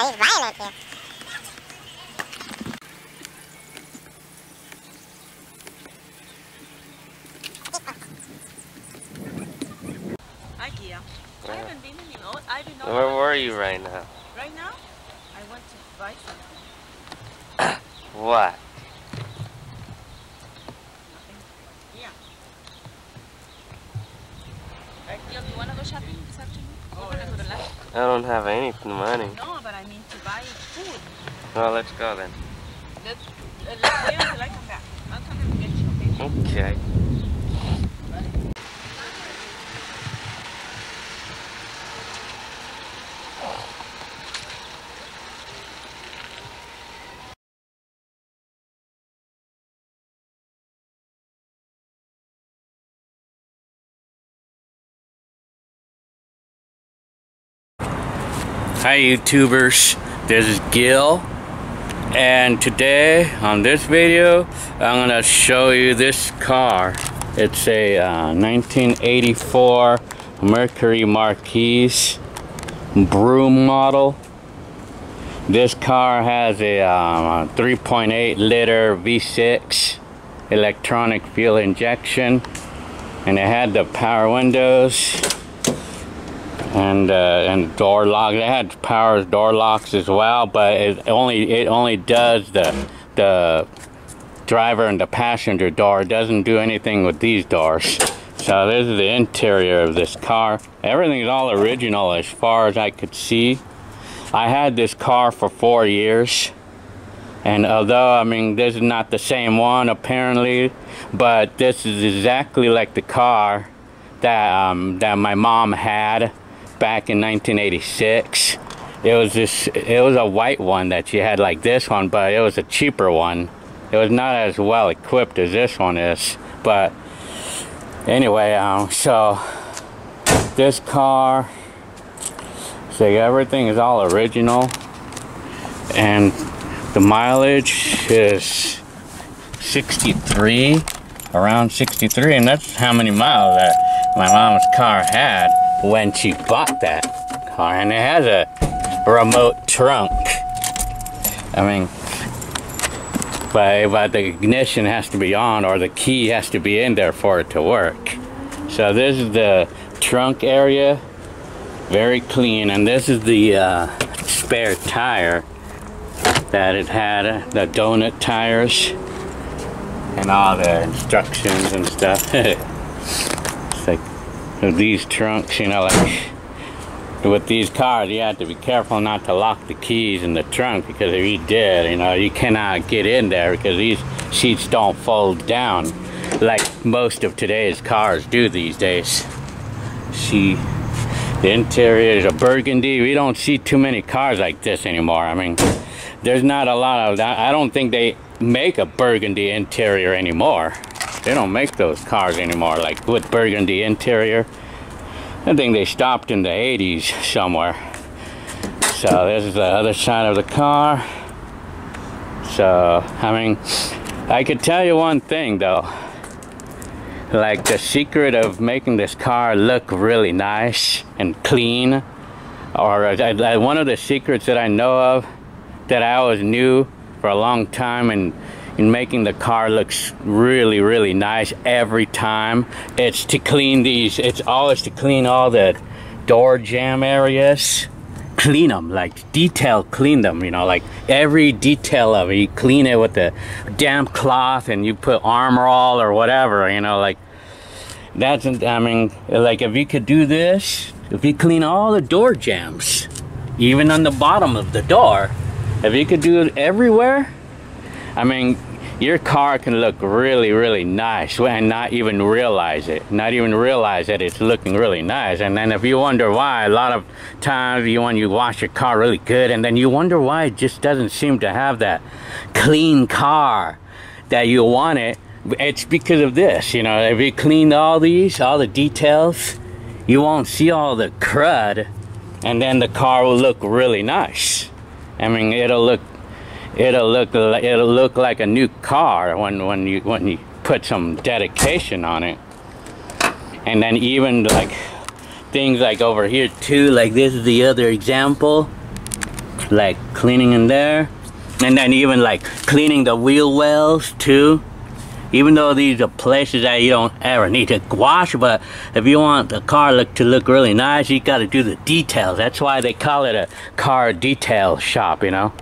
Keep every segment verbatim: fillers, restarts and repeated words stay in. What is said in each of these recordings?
Yeah, he's violent here. Ikea. I haven't been in New I did not. Where were you right now? Right now? I want to buy something. What? Nothing. Yeah. Yo, do you want to go shopping this afternoon? Oh, yeah. Go to lunch? I don't have any money. No, but I mean to buy food. Well, let's go then. Let's, uh, let's wait until I come back. I'll come and get you, okay? Okay. Hi YouTubers, this is Gil, and today on this video I'm gonna show you this car. It's a uh, nineteen eighty-four Mercury Marquis Brougham model. This car has a uh, three point eight liter V six electronic fuel injection, and it had the power windows and uh, and door locks. It had power door locks as well, but it only it only does the the driver and the passenger door. It doesn't do anything with these doors. So this is the interior of this car. Everything's all original as far as I could see. I had this car for four years, and although I mean this is not the same one apparently, but this is exactly like the car that um, that my mom had back in nineteen eighty-six. It was this it was a white one that she had like this one, but it was a cheaper one. It was not as well equipped as this one is, but anyway, um, so this car, so everything is all original, and the mileage is sixty-three, around sixty-three, and that's how many miles that my mom's car had when she bought that car. And it has a remote trunk, I mean, but, but the ignition has to be on, or the key has to be in there for it to work. So this is the trunk area, very clean, and this is the uh, spare tire that it had, the donut tires, and all the instructions and stuff. It's like, these trunks, you know, like with these cars, you have to be careful not to lock the keys in the trunk, because if you did, you know, you cannot get in there, because these seats don't fold down like most of today's cars do these days. See, the interior is a burgundy. We don't see too many cars like this anymore. I mean, there's not a lot of that. I don't think they make a burgundy interior anymore. They don't make those cars anymore, like with burgundy interior. I think they stopped in the eighties somewhere. So this is the other side of the car. So, I mean, I could tell you one thing though. Like, the secret of making this car look really nice and clean, or uh, one of the secrets that I know of, that I always knew for a long time, and in making the car looks really really nice every time, it's to clean these it's always to clean all the door jamb areas, clean them, like detail clean them, you know, like every detail of it. You clean it with a damp cloth, and you put Armor All or whatever, you know, like that's I mean like if you could do this, if you clean all the door jambs, even on the bottom of the door, if you could do it everywhere, I mean, your car can look really, really nice and not even realize it. Not even realize that it's looking really nice. And then if you wonder why, a lot of times you when you wash your car really good, and then you wonder why it just doesn't seem to have that clean car that you want it. It's because of this, you know. If you cleaned all these, all the details, you won't see all the crud, and then the car will look really nice. I mean, it'll look It'll look it'll look like a new car when when you when you put some dedication on it. And then even like things like over here too, like this is the other example. like cleaning in there, and then even like cleaning the wheel wells too. Even though these are places that you don't ever need to wash, but if you want the car look to look really nice, you got to do the details. That's why they call it a car detail shop, you know.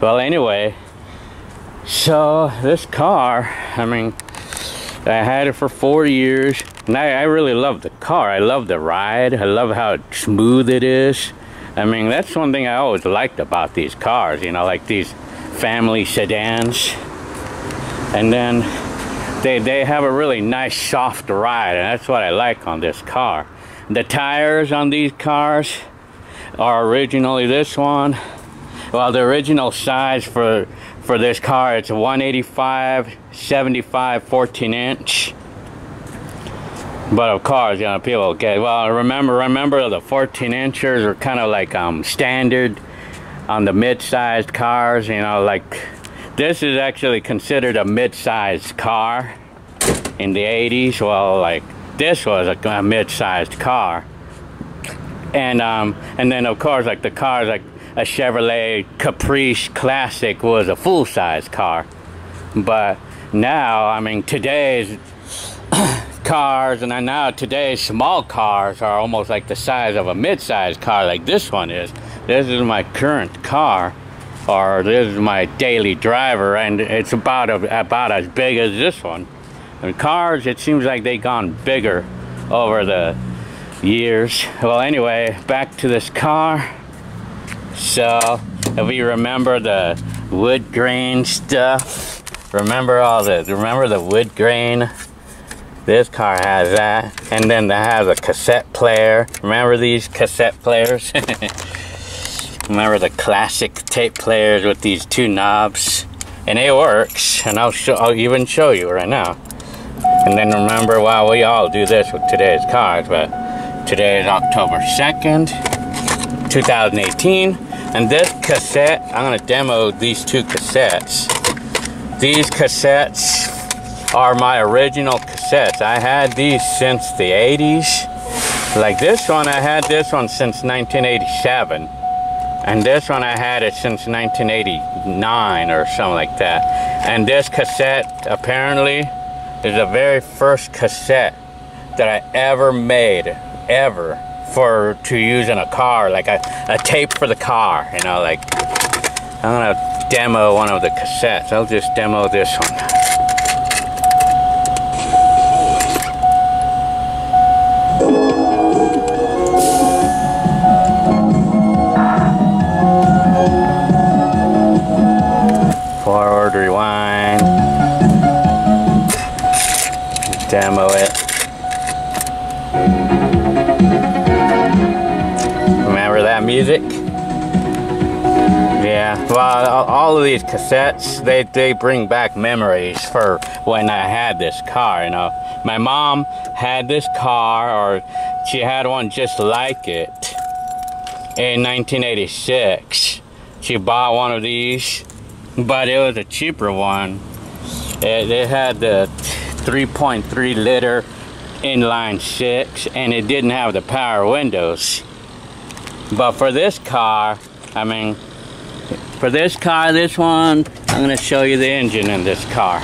Well, anyway, so this car, I mean, I had it for four years, and I, I really love the car. I love the ride. I love how smooth it is. I mean, that's one thing I always liked about these cars, you know, like these family sedans. And then They, they have a really nice soft ride, and that's what I like on this car. The tires on these cars are originally this one. Well, the original size for for this car, it's a one eighty-five, seventy-five, fourteen inch. But of course, you know, people get, well, remember remember the fourteen inchers are kind of like um standard on the mid-sized cars, you know, like. This is actually considered a mid-sized car in the eighties. Well, like this was a, a mid-sized car, and um, and then of course, like the cars like a Chevrolet Caprice Classic was a full-size car. But now, I mean, today's cars and now today's small cars are almost like the size of a mid-sized car, like this one is. This is my current car. Or this is my daily driver, and it's about a, about as big as this one. And cars, it seems like they've gone bigger over the years. Well, anyway, back to this car. So, if you remember the wood grain stuff, remember all this. Remember the wood grain. This car has that, and then that has a cassette player. Remember these cassette players? Remember the classic tape players with these two knobs, and it works, and I'll show, I'll even show you right now. And then remember, well, we all do this with today's cars, but today is October second, two thousand eighteen, and this cassette, I'm gonna demo these two cassettes. These cassettes are my original cassettes. I had these since the eighties. Like this one, I had this one since nineteen eighty-seven. And this one I had it since nineteen eighty-nine or something like that. And this cassette apparently is the very first cassette that I ever made, ever, for to use in a car, like a, a tape for the car, you know, like. I'm gonna demo one of the cassettes. I'll just demo this one. Rewind, demo it. Remember that music? Yeah, well, all of these cassettes, they, they bring back memories for when I had this car, you know. My mom had this car, or she had one just like it in nineteen eighty-six. She bought one of these. But it was a cheaper one. It, it had the three point three liter inline six, and it didn't have the power windows. But for this car, I mean, for this car, this one, I'm gonna show you the engine in this car.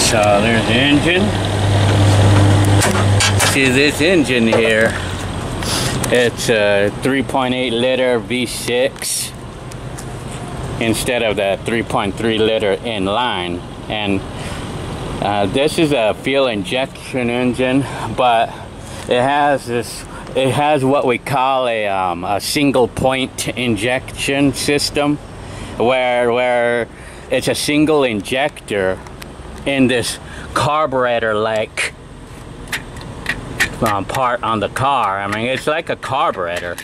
So there's the engine. See this engine here, it's a three point eight liter V six instead of the three point three liter inline, and uh, this is a fuel injection engine, but it has this it has what we call a, um, a single point injection system, where where it's a single injector in this carburetor like Um, part on the car. I mean, it's like a carburetor.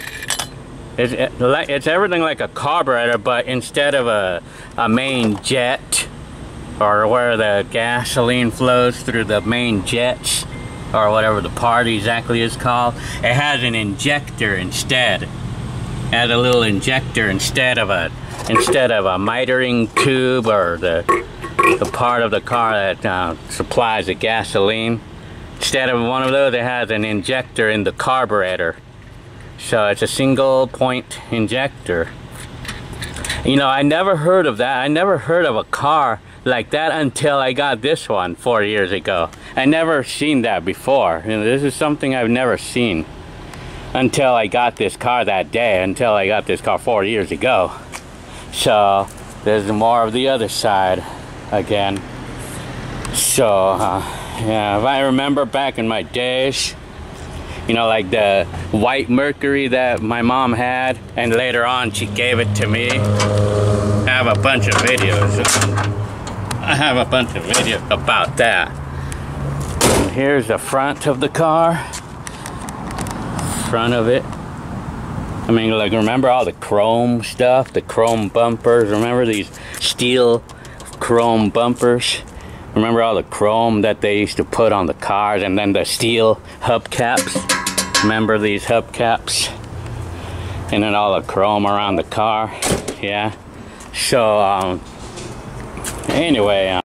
It's, it, it's everything like a carburetor, but instead of a, a main jet, or where the gasoline flows through the main jets, or whatever the part exactly is called, it has an injector instead. It has a little injector instead of a instead of a mitering tube or the the part of the car that uh, supplies the gasoline. Instead of one of those, it has an injector in the carburetor. So it's a single point injector. You know, I never heard of that. I never heard of a car like that until I got this one four years ago. I never seen that before. You know, this is something I've never seen until I got this car that day, until I got this car four years ago. So there's more of the other side again. So uh, yeah, if I remember back in my days, you know, like the white Mercury that my mom had, and later on she gave it to me. I have a bunch of videos. I have a bunch of videos about that. And here's the front of the car. Front of it. I mean, like, remember all the chrome stuff, the chrome bumpers? Remember these steel chrome bumpers? Remember all the chrome that they used to put on the cars, and then the steel hubcaps? Remember these hubcaps? And then all the chrome around the car, yeah? So, um, anyway, um,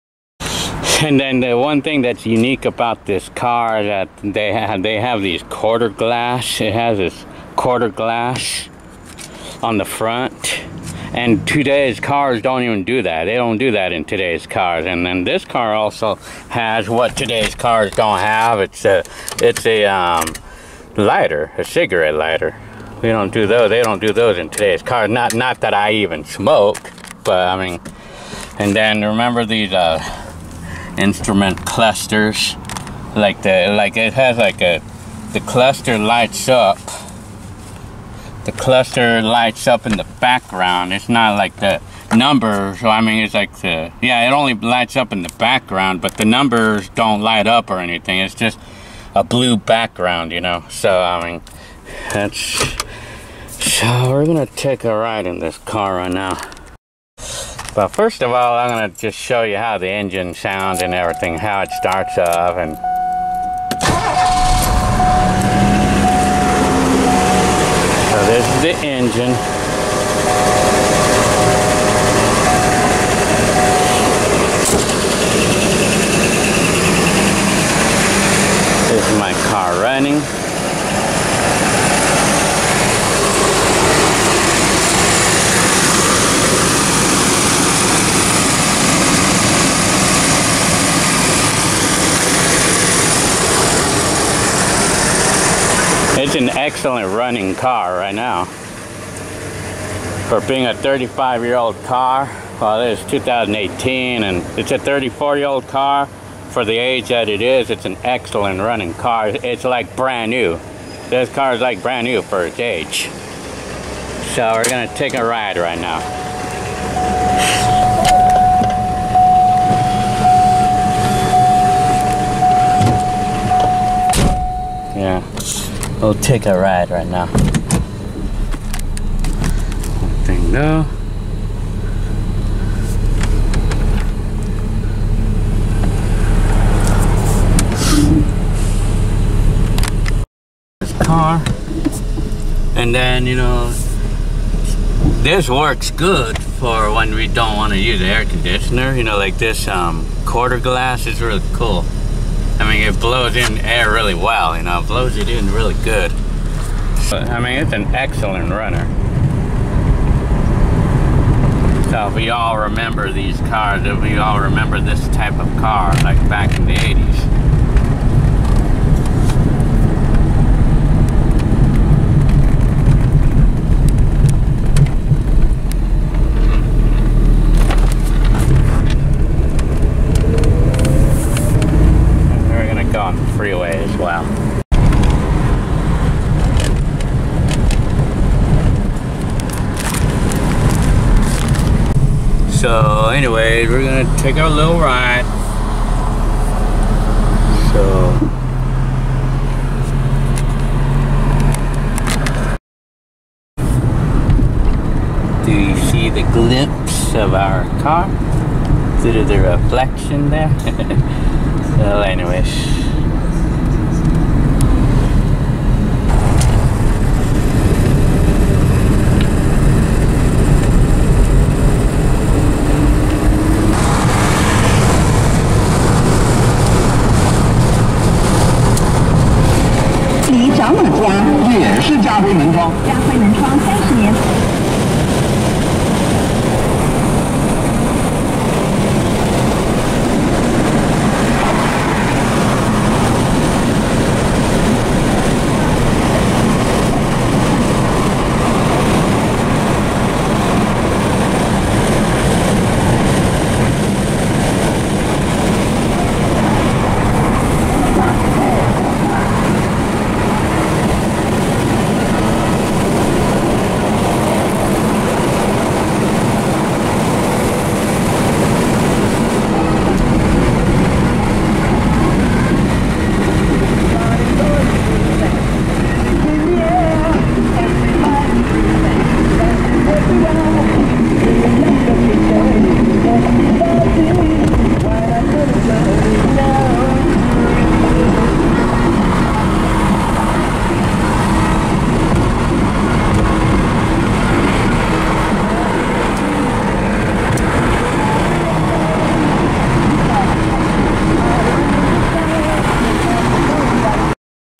and then the one thing that's unique about this car that they have, they have these quarter glass. It has this quarter glass on the front. And today's cars don't even do that. They don't do that in today's cars. And then this car also has what today's cars don't have. It's a, it's a um, lighter, a cigarette lighter. We don't do those. They don't do those in today's cars. Not, not that I even smoke, but I mean. And then remember these uh, instrument clusters, like the, like it has like a, the cluster lights up. The cluster lights up in the background. It's not like the numbers. So I mean, it's like the, yeah, it only lights up in the background, but the numbers don't light up or anything. It's just a blue background, you know. So I mean, that's, so we're gonna take a ride in this car right now. But first of all, I'm gonna just show you how the engine sounds and everything, how it starts up. And this is the engine. This is my car running. It's an excellent running car right now. For being a thirty-five year old car, well, it is two thousand eighteen, and it's a thirty-four year old car. For the age that it is, it's an excellent running car. It's like brand new. This car is like brand new for its age. So we're gonna take a ride right now. We'll take a ride right now. One thing though. This car. And then, you know, this works good for when we don't want to use the air conditioner. You know, like this um, quarter glass is really cool. I mean, it blows in air really well, you know, it blows it in really good. So, I mean, it's an excellent runner. So if we all remember these cars, if we all remember this type of car, like back in the eighties. Freeway as well. So anyways, we're gonna take our little ride. So do you see the glimpse of our car through the reflection there? Well, anyways, 大会门窗。大会门窗三十年。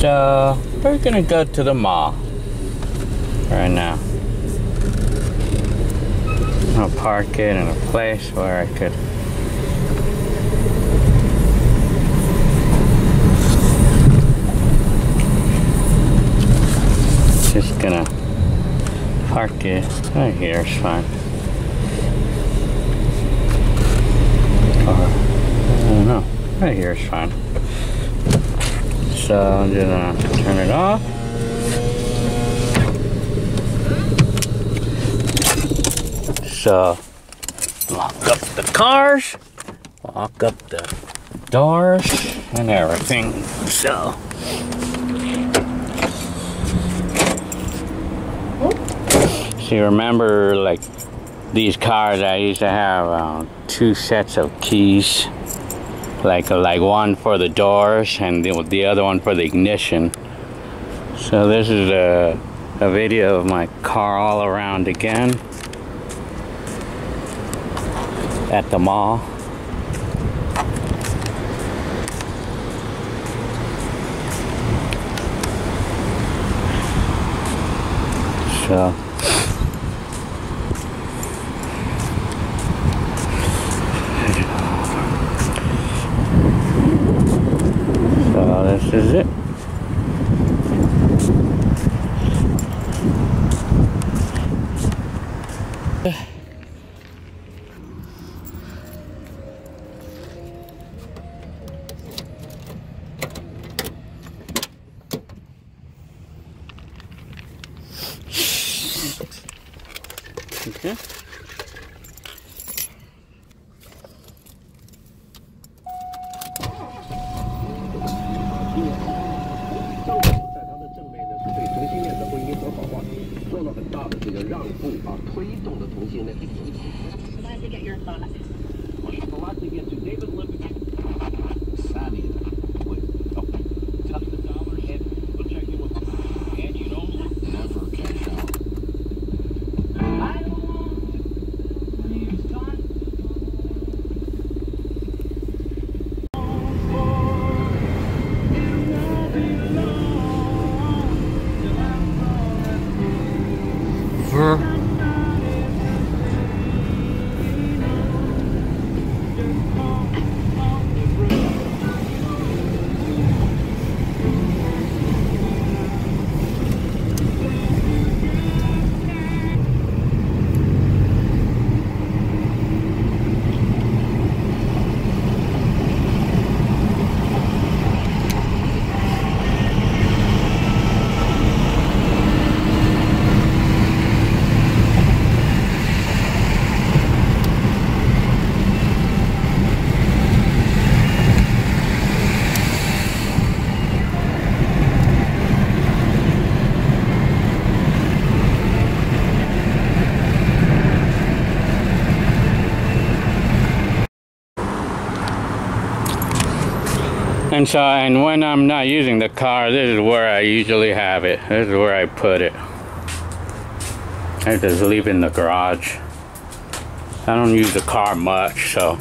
Uh, we're gonna go to the mall right now. I'll park it in a place where I could just gonna park it right here, it's fine. Or, I don't know, right here is fine. So I'm just gonna turn it off. So lock up the cars, lock up the doors and everything. So see, remember like these cars I used to have uh, two sets of keys. Like, like one for the doors and the, the other one for the ignition. So this is a, a video of my car all around again at the mall. So this is it. Okay. And so, and when I'm not using the car, this is where I usually have it. This is where I put it. I just leave it in the garage. I don't use the car much, so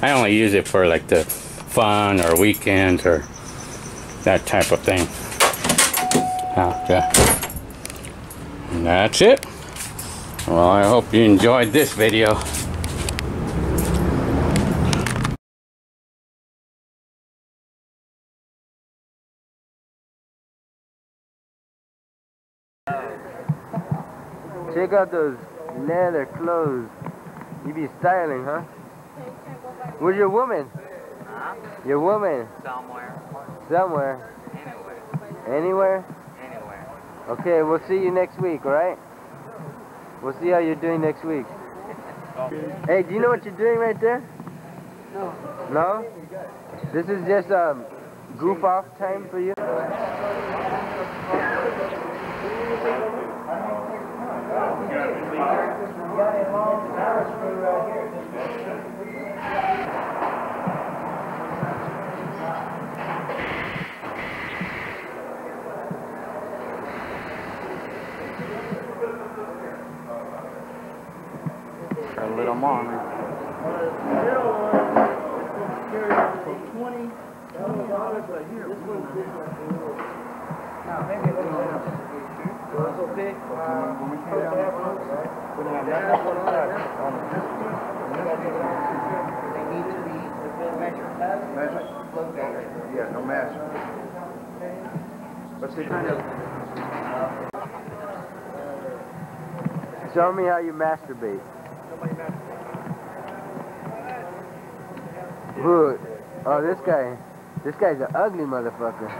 I only use it for like the fun or weekends or that type of thing. Okay. And that's it. Well, I hope you enjoyed this video. Check out those leather clothes. You be styling, huh? Where's your woman? Huh? Your woman? Somewhere. Somewhere? Anywhere. Anywhere? Anywhere. Okay, we'll see you next week, alright? We'll see how you're doing next week. Hey, do you know what you're doing right there? No. No? This is just um, goof off time for you? A little more. Yeah, no mask. What's the kind of? Show me how you masturbate. Good. Oh, this guy. This guy's an ugly motherfucker.